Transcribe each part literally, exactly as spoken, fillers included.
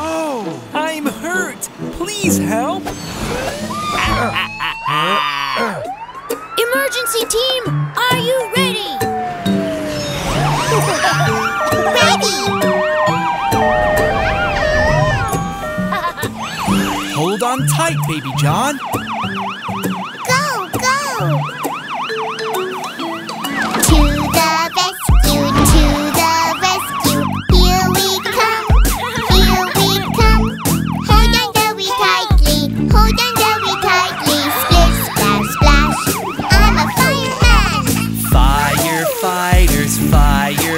Oh! I'm hurt! Please help! Emergency team, are you ready? Ready! Hold on tight, Baby John. Go, go!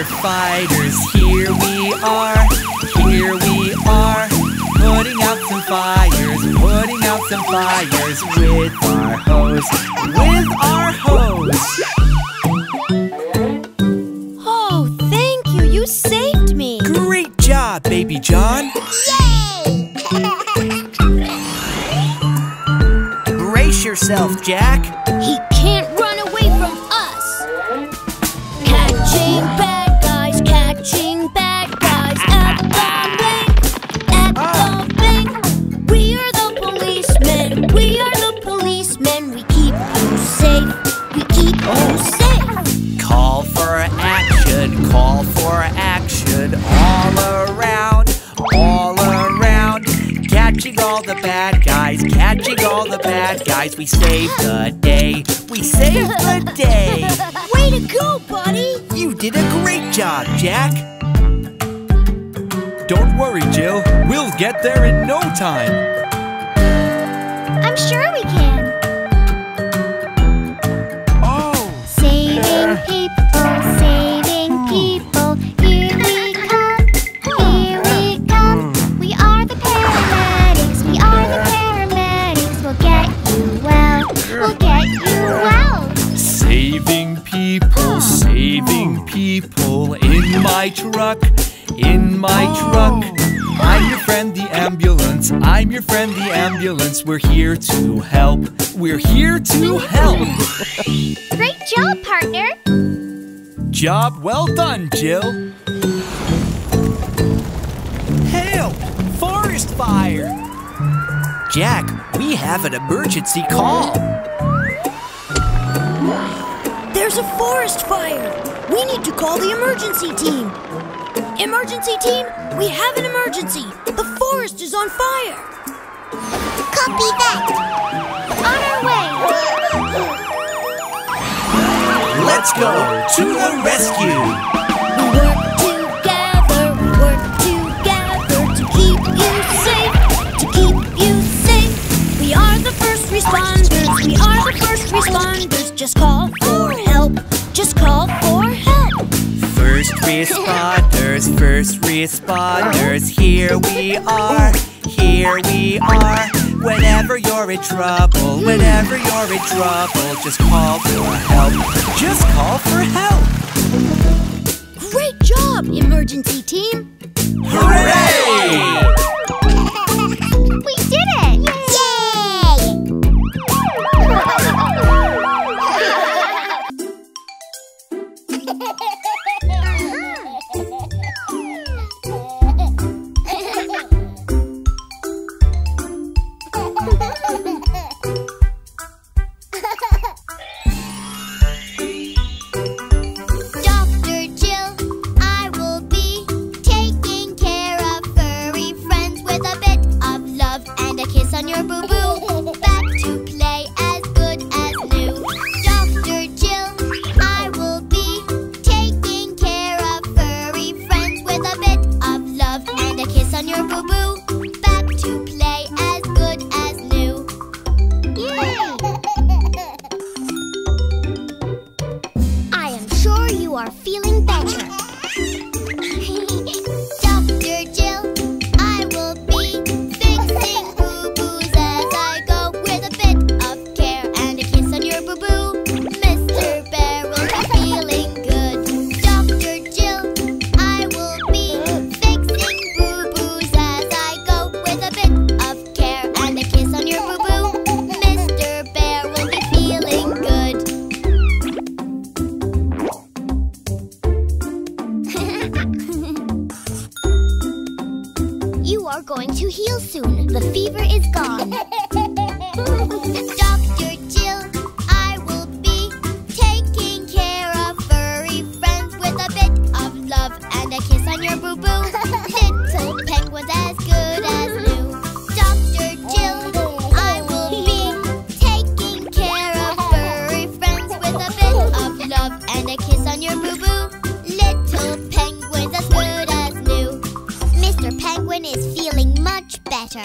Firefighters, here we are, here we are, putting out some fires, putting out some fires with our hose, with our hose. Oh, thank you, you saved me. Great job, Baby John. Yay! Brace yourself, Jack. He can't run away from us. Catching back. Call for action all around, all around. Catching all the bad guys, catching all the bad guys. We saved the day, we saved the day. Way to go, buddy! You did a great job, Jack. Don't worry, Jill. We'll get there in no time. I'm sure we can. Oh! Saving people. Saving people in my truck, in my truck. I'm your friend the ambulance, I'm your friend the ambulance. We're here to help, we're here to help. Great job, partner. Job well done, Jill. Help! Forest fire! Jack, we have an emergency call. There's a forest fire! We need to call the emergency team! Emergency team, we have an emergency! The forest is on fire! Copy that! On our way! Let's go to the rescue! We work together, we work together to keep you safe, to keep you safe! We are the first responders, we are the first responders! Just call for help! Just call for help. First responders, first responders, here we are, here we are. Whenever you're in trouble, whenever you're in trouble, just call for help, just call for help. Great job, emergency team. Hooray! We did it! Yay! Doctor Jill, I will be taking care of furry friends. You are going to heal soon. The fever is gone. Doctor Jill, I will be taking care of furry friends with a bit of love and a kiss on your boo-boo. Little penguins as good as new. Doctor Jill, I will be taking care of furry friends with a bit of love and a kiss on your boo-boo. Little penguins as good as new. Mister Penguin is feeling much better.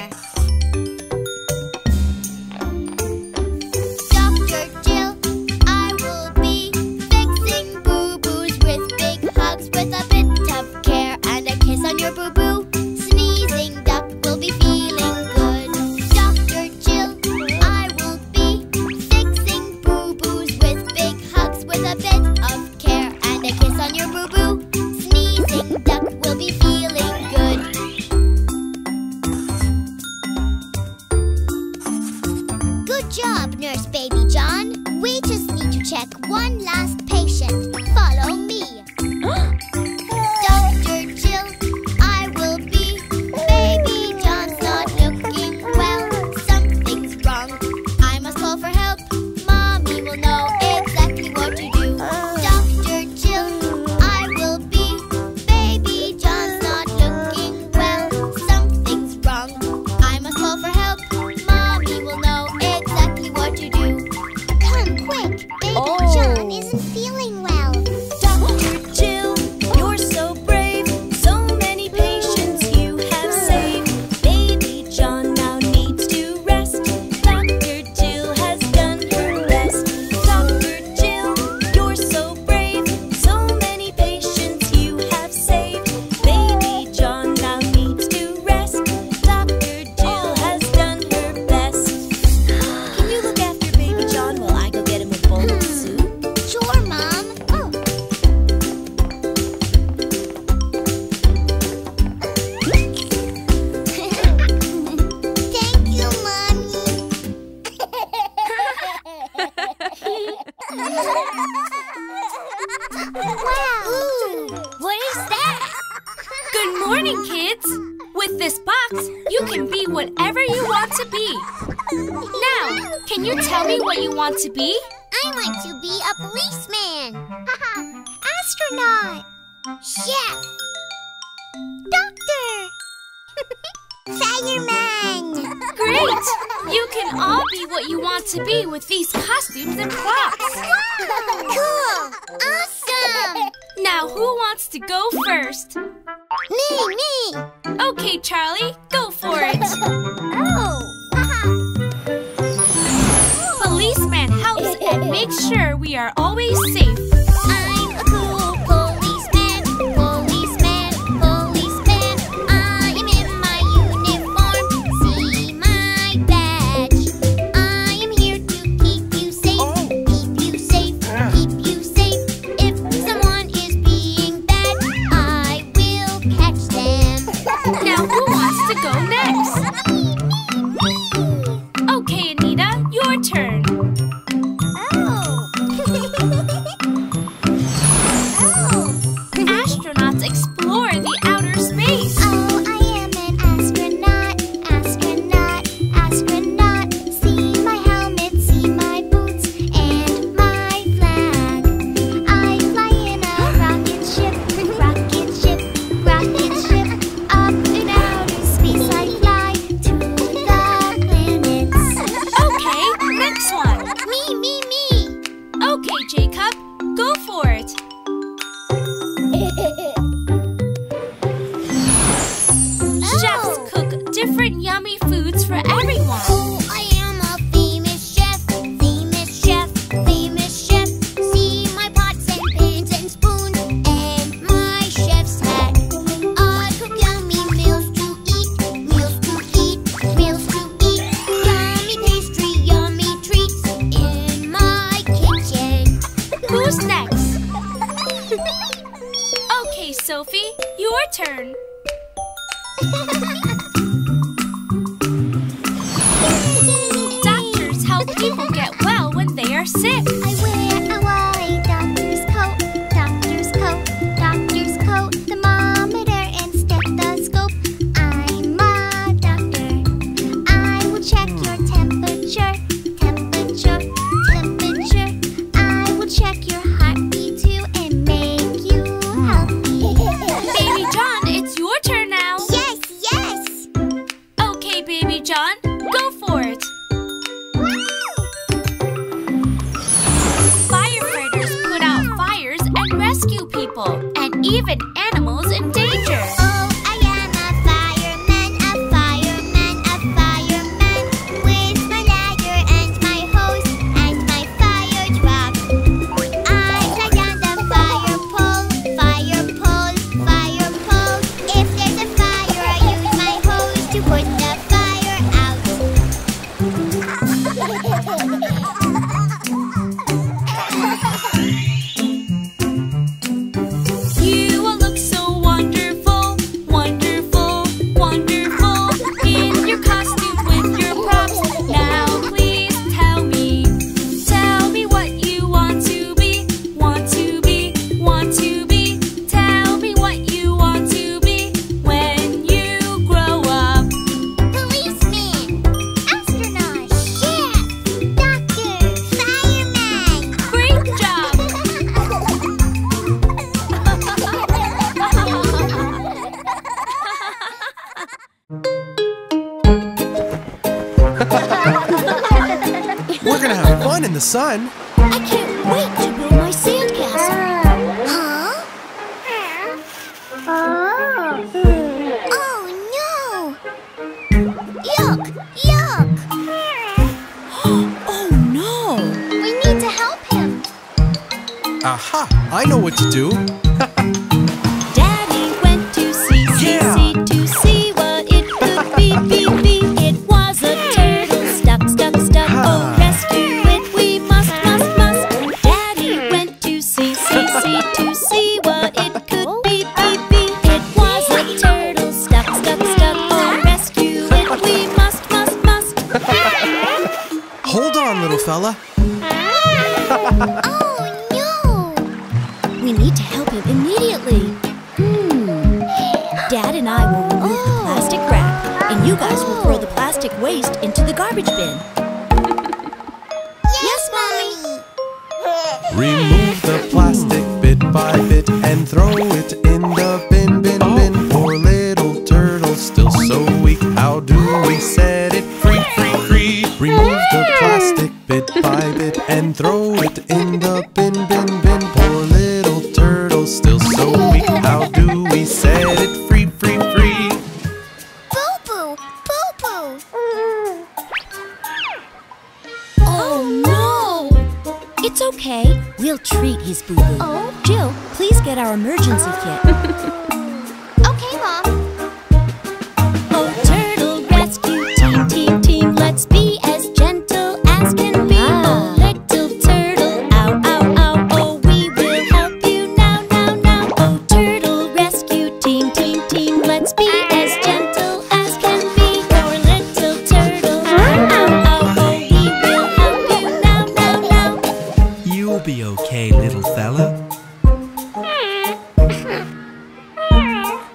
To be? I want to be a policeman. Astronaut. Chef. Doctor. Fireman. Great! You can all be what you want to be with these costumes and props. Wow. Cool. Awesome. Now who wants to go first? Me, me. Okay, Charlie, go for it. Oh. Make sure we are always safe. I'm a cool policeman, policeman, policeman. I'm in my uniform, see my badge. I am here to keep you safe, oh. keep you safe, yeah. keep you safe. If someone is being bad, I will catch them. Now who wants to go next? Okay, Anita, your turn. I'm John. Go for it. Firefighters put out fires and rescue people, and even animals in danger. Oh, I am a fireman, a fireman, a fireman, with my ladder and my hose and my fire truck. I ride on the fire pole, fire pole, fire pole. If there's a fire, I use my hose to put the fire out. You all look so wonderful, wonderful, wonderful in your costume with your props. Now please tell me, tell me what you want to be, want to be, want to be. Tell me what you want to be when you grow up. Policeman, astronaut, chef, doctor, fireman. Great job! We're gonna have fun in the sun. I can't wait to build my sandcastle. Huh? Oh no! Yuck! Yuck! Oh no! We need to help him. Aha! I know what to do. Daddy went to see, see, Yeah. see, to see what it could be, be, be. It was a turtle stuck, stuck, stuck. Oh, rescue it, we must, must, must. Daddy went to see, see, see, to see what it could be, be, be. It was a turtle stuck, stuck, stuck. Oh, rescue it, we must, must, must. Hold on, little fella. Oh no! We need to help him immediately. Hmm. Dad and I will remove the plastic wrap, and you guys will throw the plastic waste into the garbage bin. Yes, Mommy. Remove the plastic bit by bit and throw it in the bin, bin, bin. Poor little turtle, still so weak. How do we set it free, free, free? Remove the plastic bit by bit and throw it in the bin, bin, bin. Poor little turtle, still so weak. How do we set it free, free, free? Boo boo, boo boo. Oh no! It's okay. We'll treat his boo boo. Oh. Jill, please get our emergency kit. Okay, Mom. Oh, turtle rescue team, team, team. Let's be as gentle as can be. Oh, little turtle, ow, ow, ow. Oh, we will help you now, now, now. Oh, turtle rescue team, team, team. Let's be as gentle as can be. Poor little turtle, ow, ow, ow. Oh, we will help you now, now, now. You'll be okay, little fella.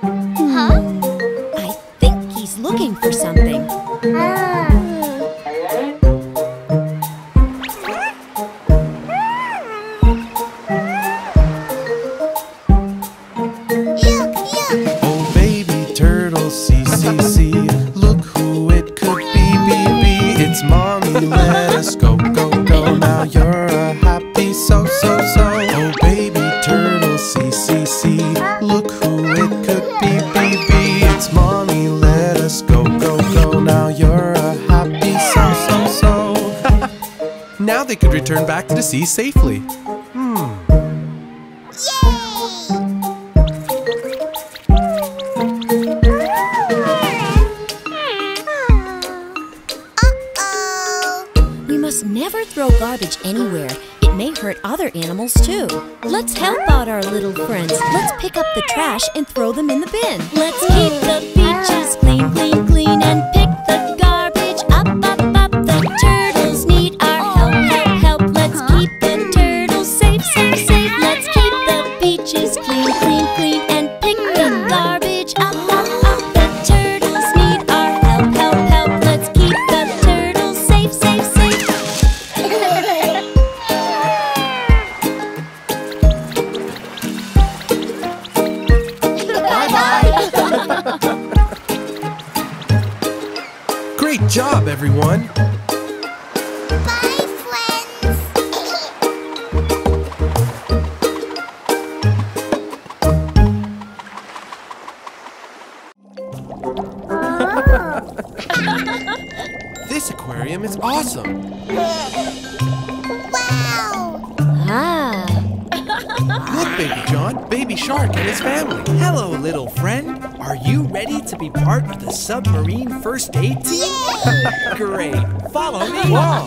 Huh? I think he's looking for something. Yuck, yuck. Oh, baby turtle, see, see, see. Look who it could be, be, be. It's mommy, let us go, go, go. Now you're a happy so, so, so. Oh, baby turtle, see, see, see. Look who it could be, be, be. It's mommy, let us go, go, go. Now you're a happy so, so, so. Now they could return back to the sea safely. Hmm. Yay! Uh-oh. We must never throw garbage anywhere. It may hurt other animals too. Let's help out our little friends. Let's pick up the trash and throw them in the bin. Let's keep the beaches clean, clean, clean, and pick the garbage up, up, up. The turtles need our help, help, help. Let's keep the turtles safe, safe, safe. Let's keep the beaches clean, clean, clean, and pick the garbage up, up, up. The turtles need our help, help, help. Let's keep the turtles safe, safe, safe. Bye-bye. Great job, everyone! Bye, friends! This aquarium is awesome! Wow! Ah. Look, Baby John, Baby Shark and his family! Hello, little friend! Are you ready to be part of the submarine first aid team? Yay! Great. Follow me. Wow.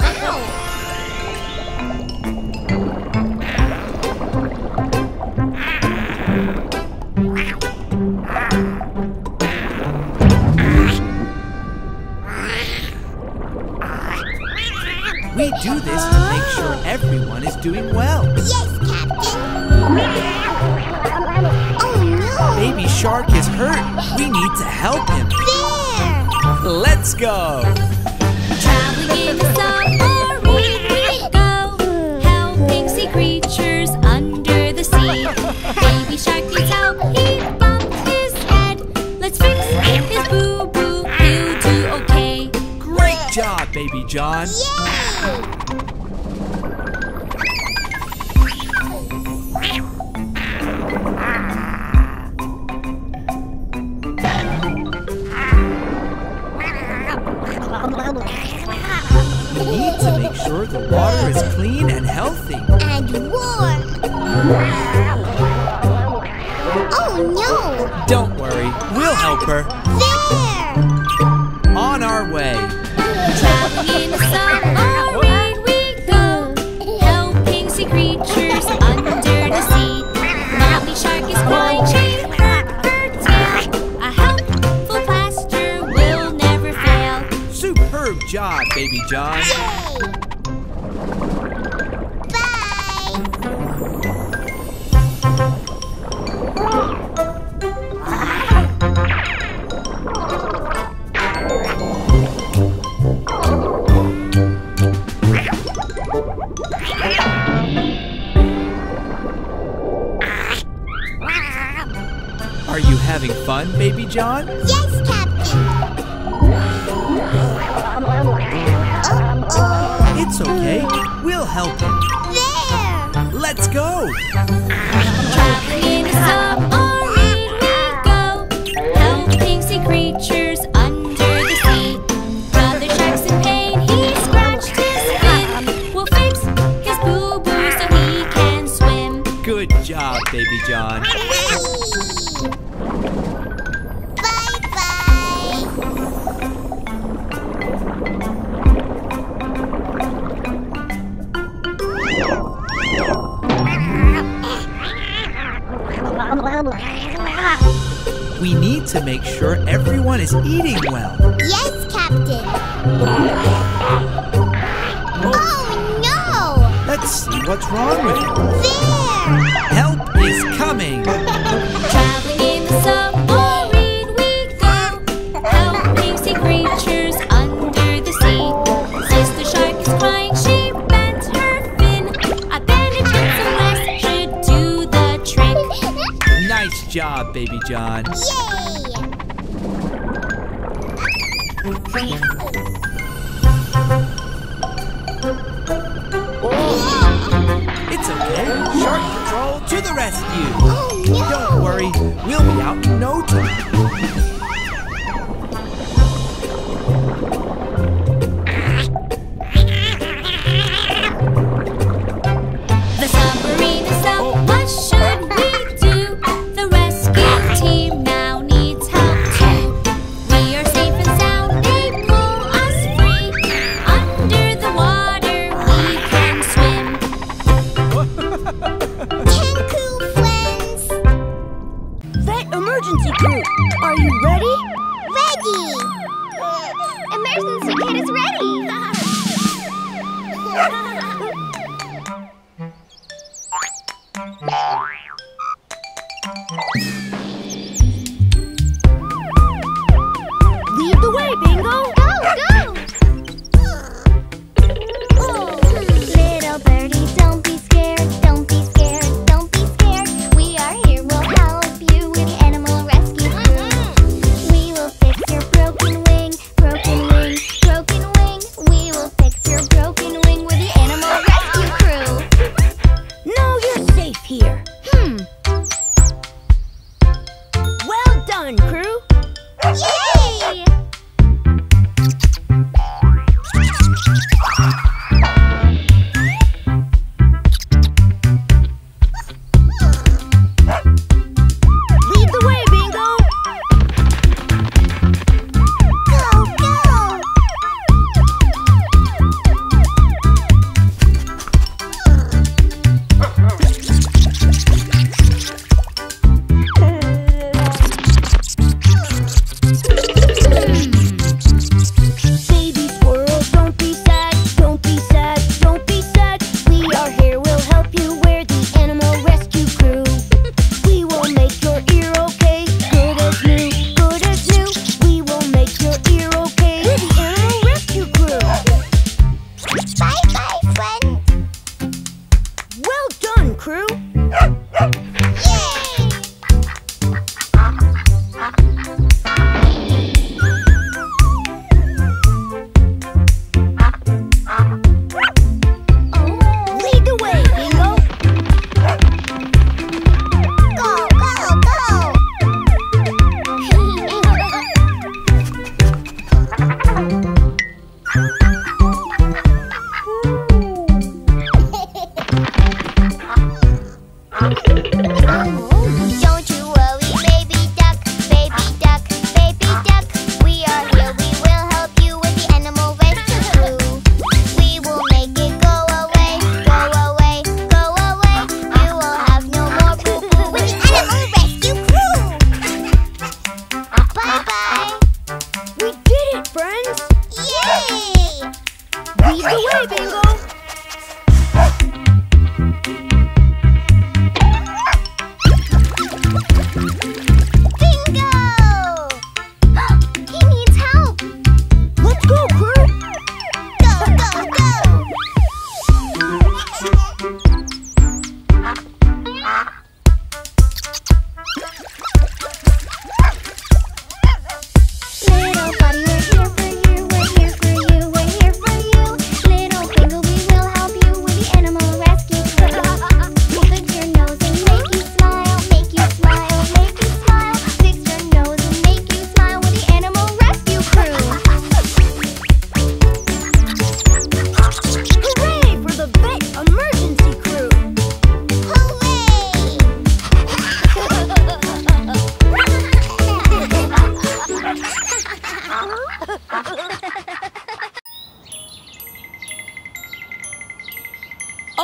We do this to make sure everyone is doing well. Yes, Captain. Baby Shark is hurt. We need to help him. There! Let's go! Traveling in the submarine we go, helping sea creatures under the sea. Baby Shark needs help. He bumped his head. Let's fix his boo-boo. He'll do okay. Great job, Baby John! Yay! The water is clean and healthy. And warm. Oh no! Don't worry, we'll help her. There! On our way. Traveling in the submarine we go, helping sea creatures under the sea. Baby Shark is quite cheap. A helpful plaster will never fail. Superb job, Baby John. Yay! Are you having fun, Baby John? Yes, Captain! Uh-oh. It's okay. We'll help him. There! Let's go! Traveling in a submarine we go, helping sea creatures under the sea. Brother Shark's in pain. He scratched his fin. We'll fix his boo-boo so he can swim. Good job, Baby John. We need to make sure everyone is eating well. Yes, Captain. Oh, no! Let's see what's wrong with him. There! Help is coming. Traveling in the submarine we go, helping sea creatures under the sea. Sister Shark is crying. She bent her fin. A bandage with some lace should do the trick. Nice job, Baby John. Yay! It's okay. Shark Patrol to the rescue. Oh, no. Don't worry, we'll be out in no time.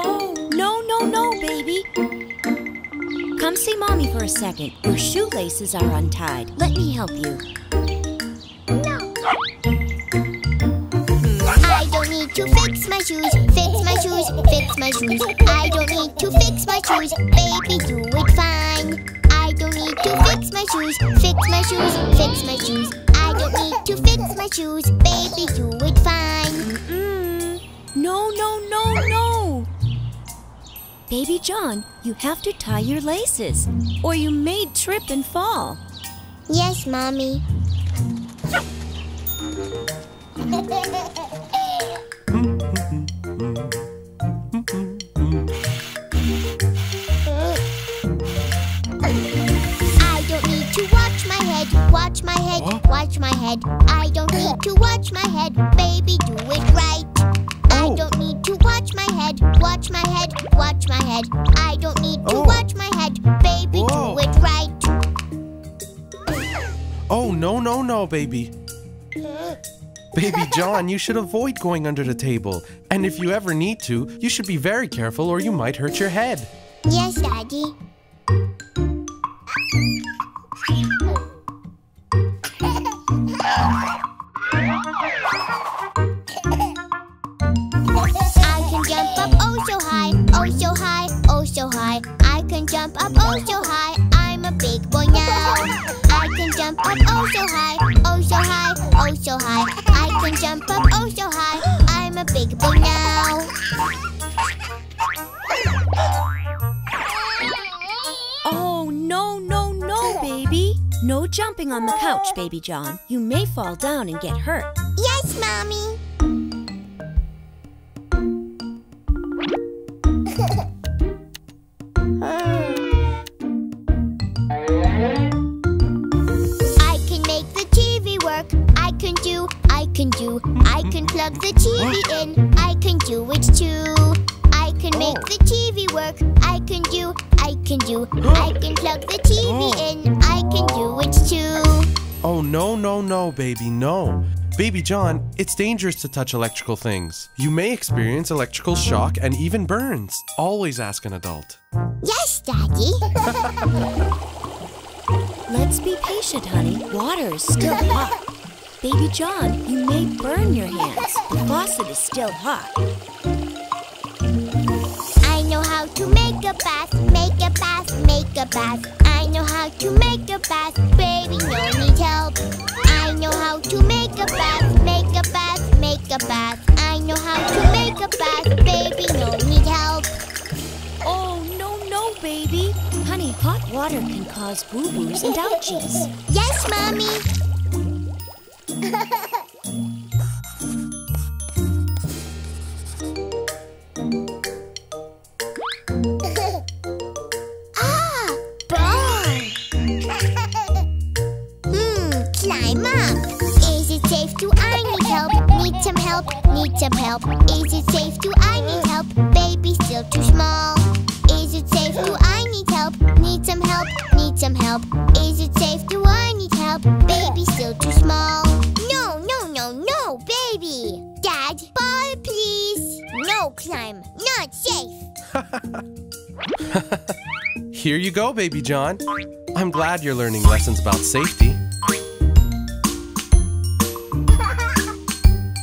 Oh, no, no, no, baby. Come see Mommy for a second. Your shoelaces are untied. Let me help you. No. I don't need to fix my shoes. Fix my shoes. Fix my shoes. I don't need to fix my shoes. Baby, do it fine. I don't need to fix my shoes. Fix my shoes. Fix my shoes. I don't need to fix my shoes. Baby, do it fine. Mm-mm. No, no, no, no. Baby John, you have to tie your laces, or you may trip and fall. Yes, Mommy. I don't need to watch my head, watch my head, huh? watch my head. I don't need to watch my head, baby, do it right. I don't need to watch my head, watch my head, watch my head. I don't need to oh. watch my head, baby, Whoa. do it right. Oh, no, no, no, baby. Baby John, you should avoid going under the table. And if you ever need to, you should be very careful or you might hurt your head. Yes, Daddy. I can jump up oh so high, I'm a big boy now. I can jump up oh so high, oh so high, oh so high. I can jump up oh so high, I'm a big boy now. Oh no, no, no, baby. No jumping on the couch, Baby John. You may fall down and get hurt. Yes, Mommy. I can plug the T V in, I can do it too. I can make the T V work, I can do, I can do. I can plug the T V in, I can do it too. Oh no, no, no, baby, no. Baby John, it's dangerous to touch electrical things. You may experience electrical shock and even burns. Always ask an adult. Yes, Daddy. Let's be patient, honey. Water is still hot. Baby John, you may burn your hands. The faucet is still hot. I know how to make a bath, make a bath, make a bath. I know how to make a bath, baby, no need help. I know how to make a bath, make a bath, make a bath. I know how to make a bath, baby, no need help. Oh, no, no, baby. Honey, hot water can cause boo-boos and ouchies. Yes, Mommy. Ah, burn! Hmm, climb up. Is it safe to I need help? Need some help, need some help. Is it safe to I need help? Baby still too small. Is it safe to I need help? Need some help, need some help. Is it safe to I need help? Baby still too small. Dad, ball, please. No climb, not safe. Here you go, Baby John. I'm glad you're learning lessons about safety.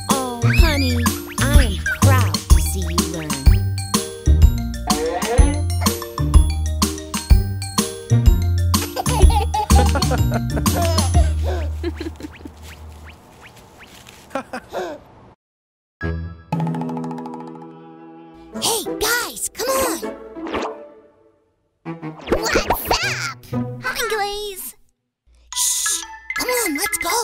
Oh, honey, I am proud to see you learn. Hey, guys, come on! What's up? Hi, guys! Shh! Come on, let's go!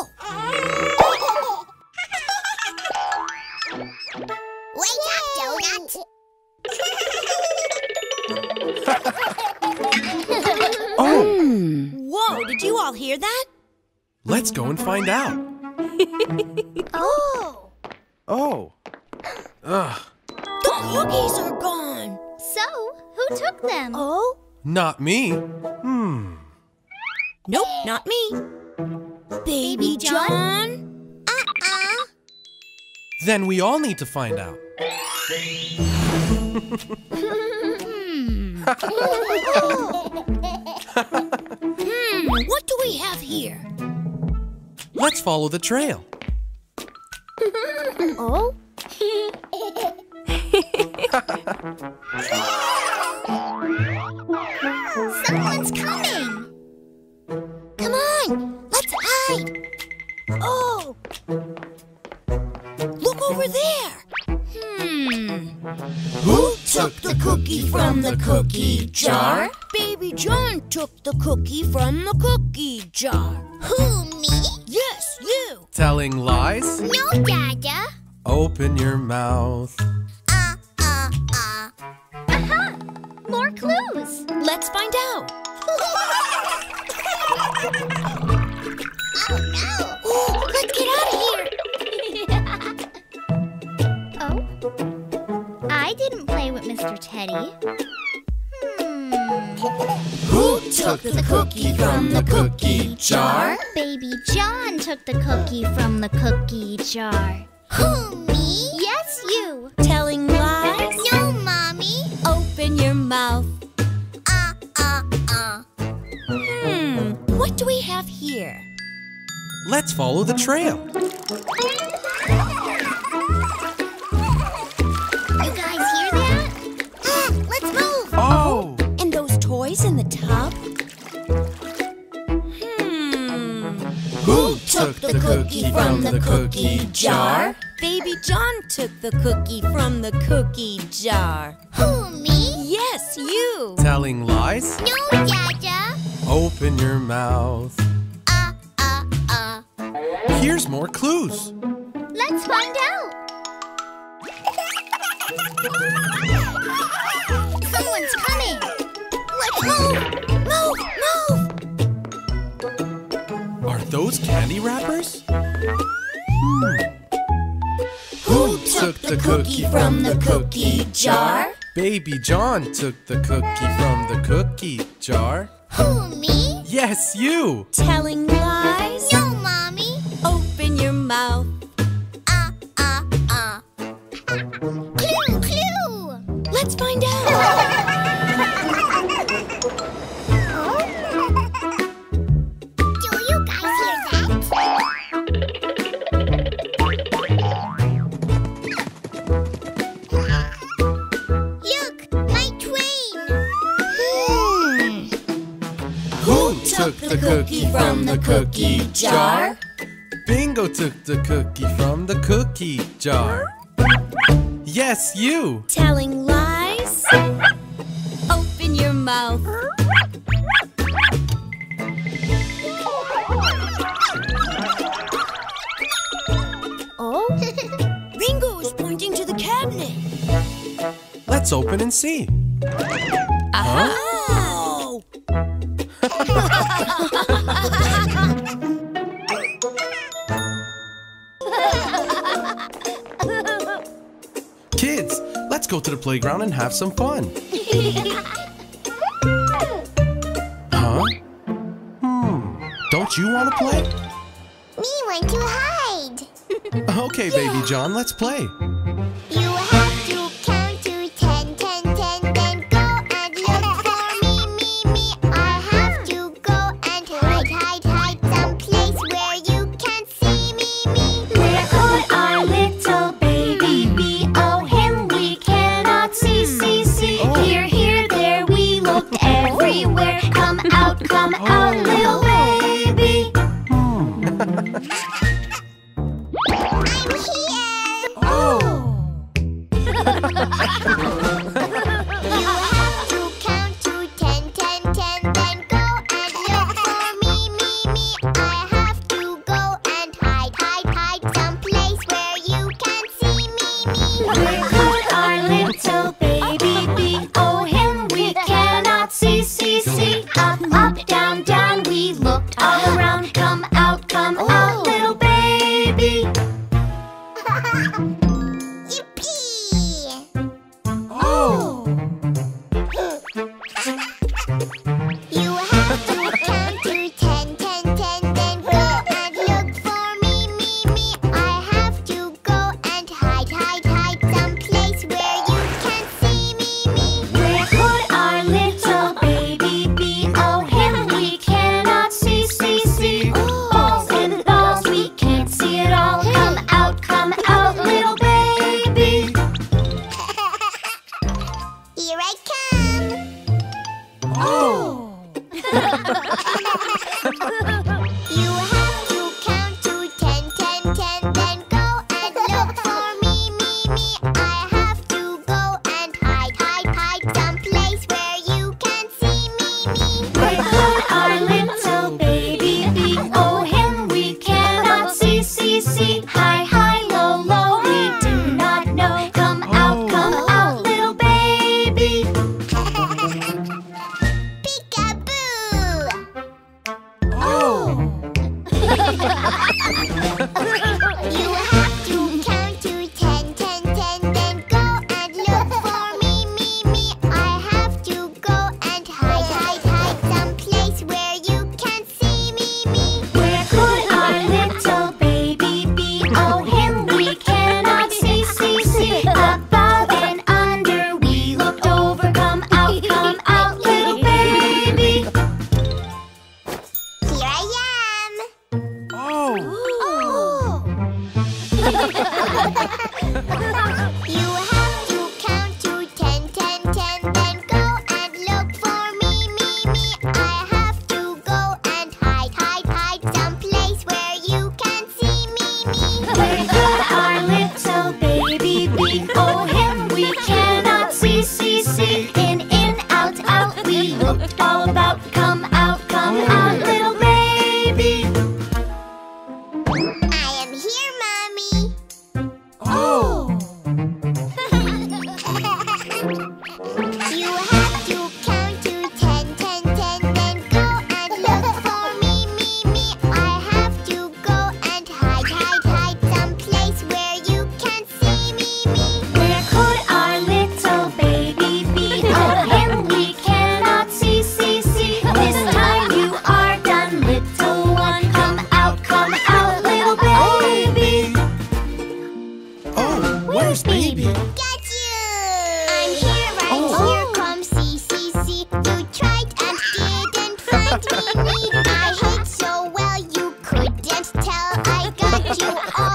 Wake up, Donut! Oh! Whoa, did you all hear that? Let's go and find out. Oh! Oh! Ugh! The cookies are gone. So, who took them? Oh? Not me. Hmm. Nope, not me. Baby John? John? Uh Then we all need to find out. hmm. hmm. What do we have here? Let's follow the trail. Oh? Someone's coming! Come on, let's hide! Oh! Look over there! Hmm... Who took the cookie from the cookie jar? Baby John took the cookie from the cookie jar. Who, me? Yes, you! Telling lies? No, Dada. Open your mouth. Uh, uh, uh. Aha! More clues! Let's find out. Oh, no! Oh, let's get out of here! Oh? I didn't play with Mister Teddy. Hmm. Who took the cookie from the cookie jar? Baby John took the cookie from the cookie jar. Who, me? Yes, you. Telling lies? No, Mommy. Open your mouth. Uh, uh, uh. Hmm, what do we have here? Let's follow the trail. You guys hear that? Ah, let's move. Oh. Oh. And those toys in the tub? Who took the cookie from the cookie jar? Baby John took the cookie from the cookie jar. Who, me? Yes, you. Telling lies? No, Dada. Open your mouth. Uh, uh, uh. Here's more clues. Let's find out. Someone's coming. Let's move. Those candy wrappers? Hmm. Who took the cookie from the cookie jar? Baby John took the cookie from the cookie jar. Who, me? Yes, you! Telling lies? No, Mommy! Open your mouth. Ah, ah, ah. Clue, clue! Let's find out! Took the cookie from the cookie jar. Bingo took the cookie from the cookie jar. Yes, you! Telling lies? Open your mouth. Oh? Bingo is pointing to the cabinet. Let's open and see. Aha! Huh? Kids, let's go to the playground and have some fun. Huh? Hmm. Don't you want to play? Me want to hide. Okay, yeah. Baby John, let's play. You have to count to ten, ten, ten, then go and look for me, me, me. I have to go and hide, hide, hide someplace where you can't see me, me. We're all our little baby bee. Oh, him we cannot see, see, see. Oh. Here, here, there, we looked everywhere. Come out, come oh. out, little baby. Hmm. I hid so well you couldn't tell. I got you all.